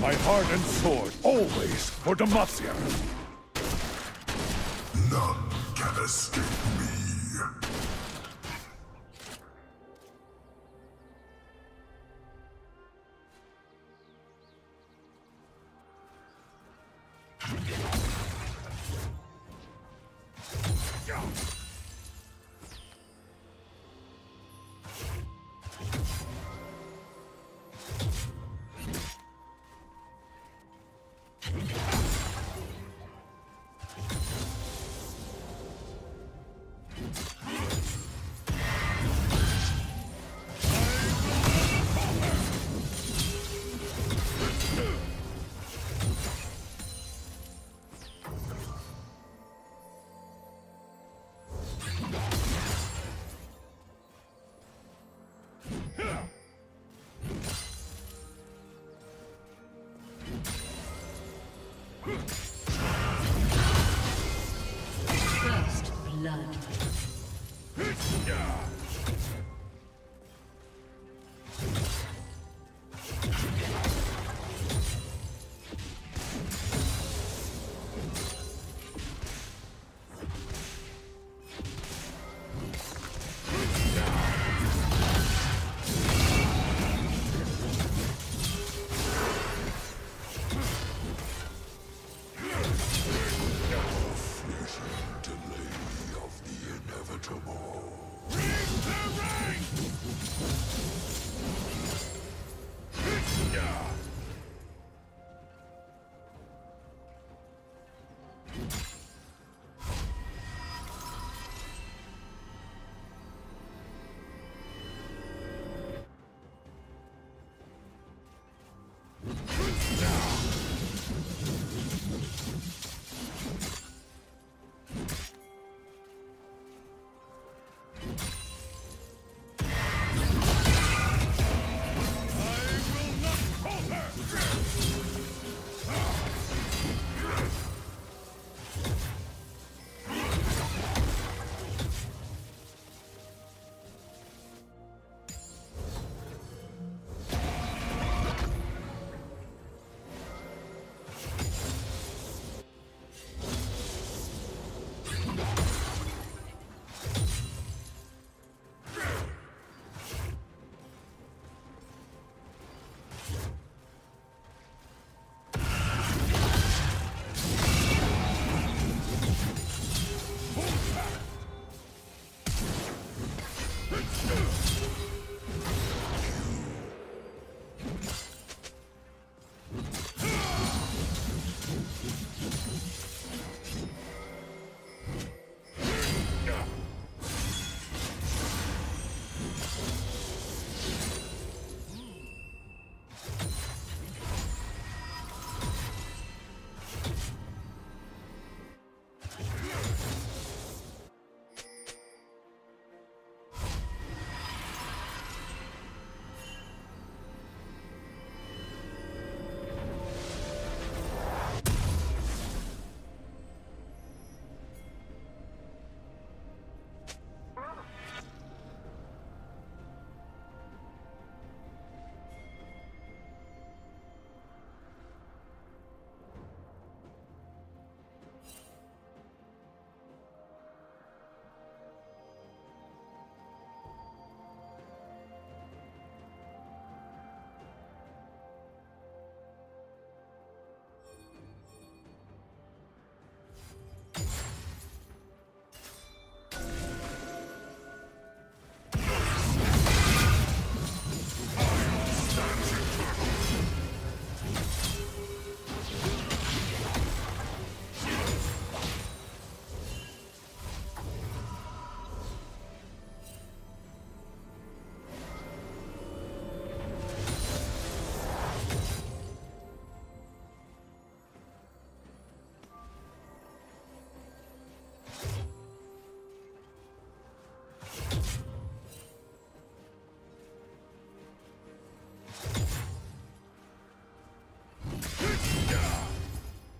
My heart and sword, always for Demacia. None can escape me. First blood.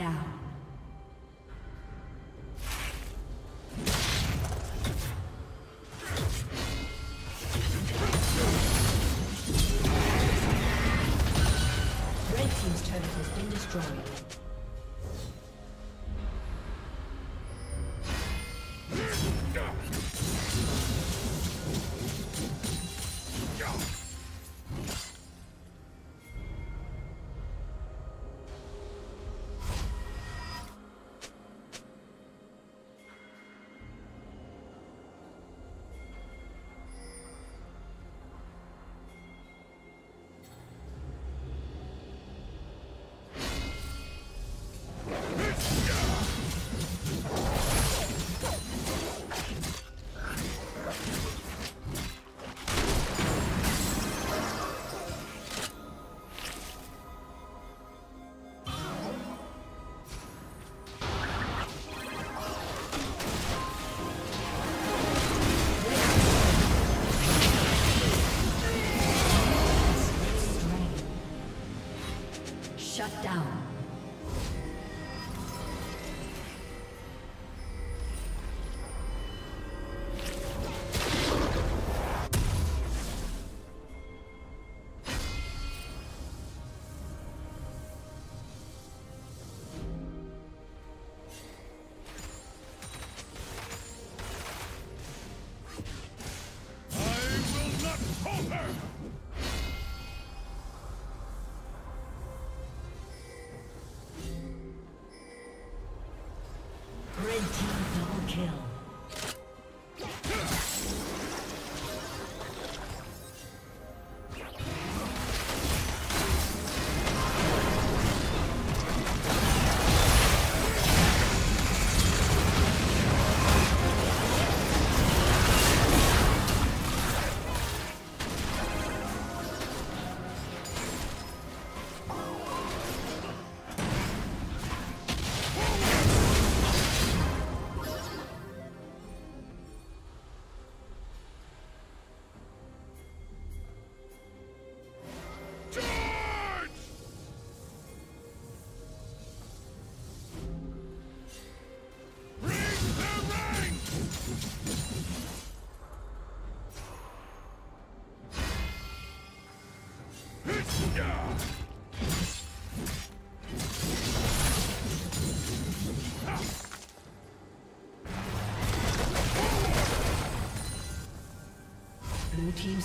down. Red team's turret has been destroyed. Shut down. Blue team's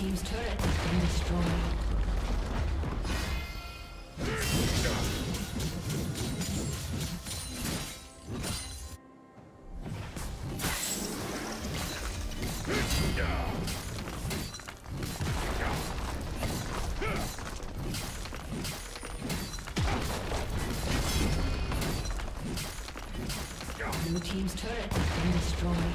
Team's turret has been destroyed. Blue team's turret has been destroyed.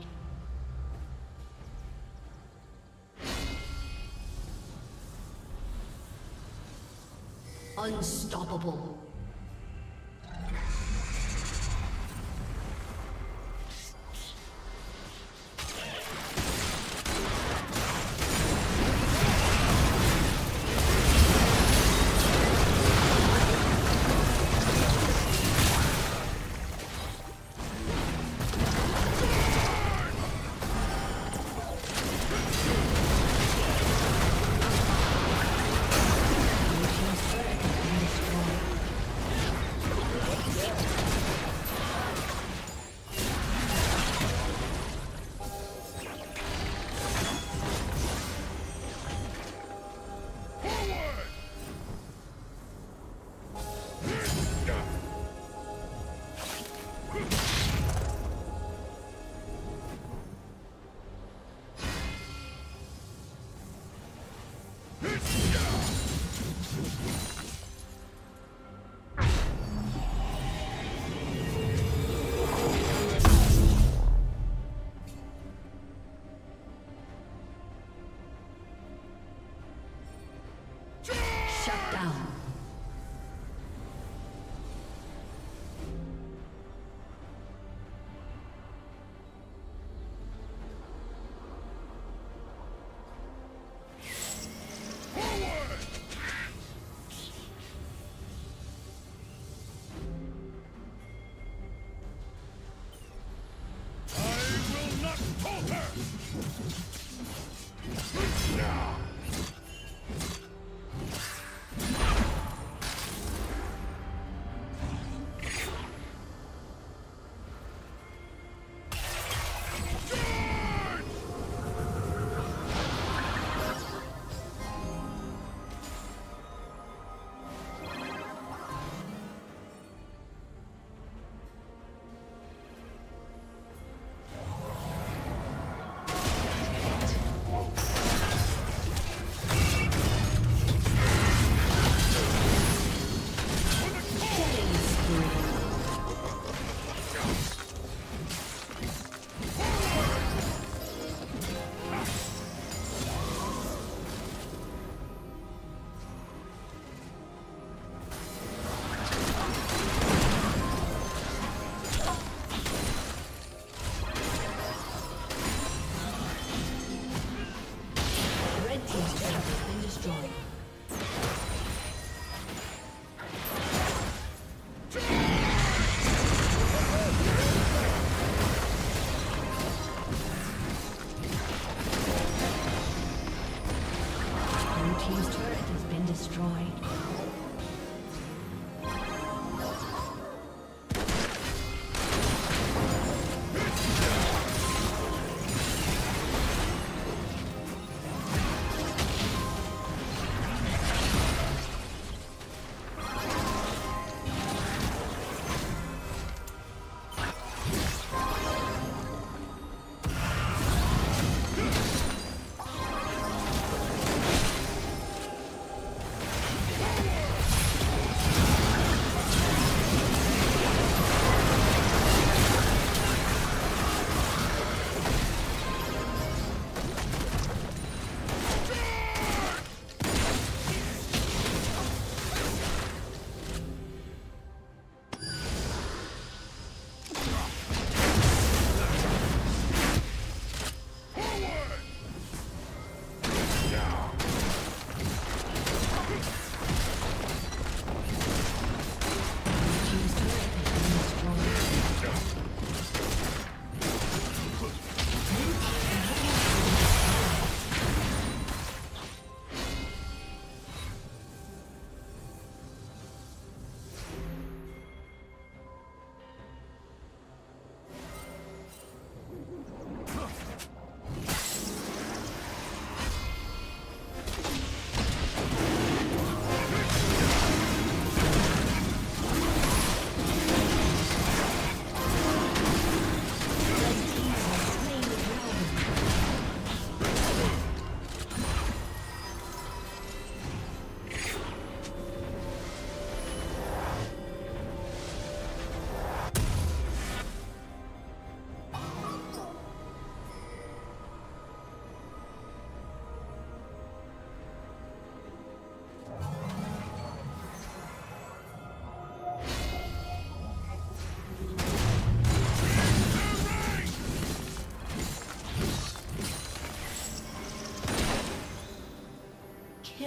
Unstoppable.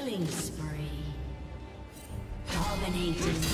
Killing spree. Dominating.